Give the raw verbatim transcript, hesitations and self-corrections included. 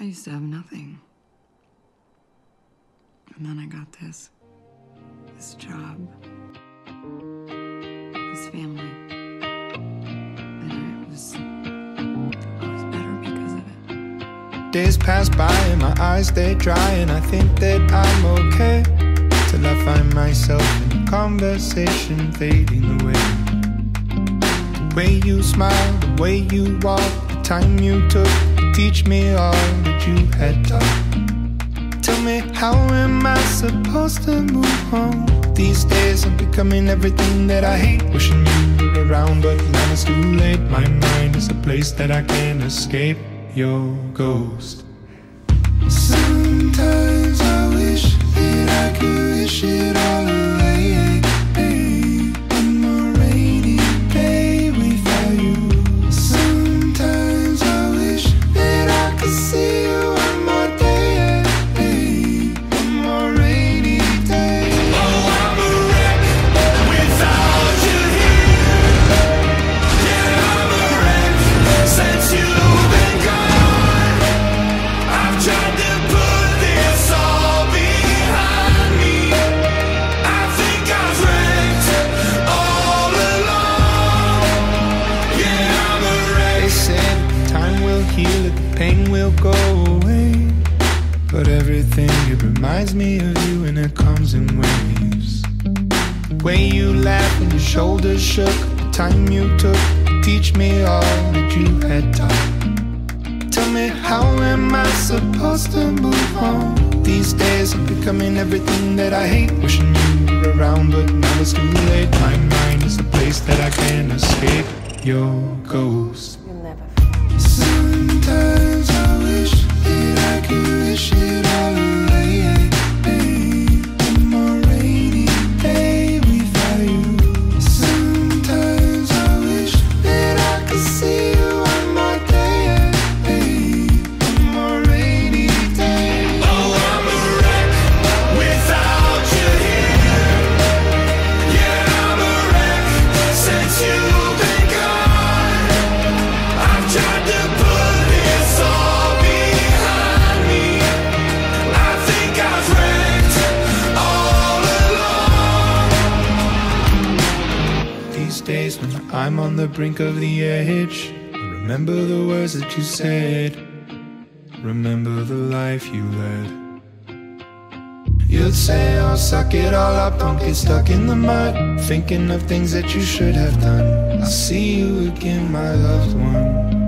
I used to have nothing. And then I got this, this job, this family. And it was, I was better because of it. Days pass by and my eyes, they dry, and I think that I'm okay. Till I find myself in conversation fading away. The way you smile, the way you walk, the time you took to teach me all that you had taught. Tell me, how am I supposed to move on? These days I'm becoming everything that I hate. Wishing you were around, but now it's too late. My mind is a place that I can't escape your ghost. Sometimes I wish that I could wish it all away. One more rainy day without you. Sometimes I wish that I could see you. Pain will go away, but everything, it reminds me of you, and it comes in waves. The way you laughed and your shoulders shook, the time you took to teach me all that you had taught. Tell me, how am I supposed to move on? These days I'm becoming everything that I hate. Wishing you were around, but now it's too late. My mind is a place that I can't escape your ghost. You'll never. Sometimes I wish that I could wish it all away. One more rainy day without you. Sometimes I wish that I could see you on my day. One more rainy day. Oh, I'm a wreck without you here. Yeah, I'm a wreck since you've been gone. I've tried to days when I'm on the brink of the edge. Remember the words that you said. Remember the life you led. You'd say, oh, suck it all up, don't get stuck in the mud, thinking of things that you should have done. I'll see you again, my loved one.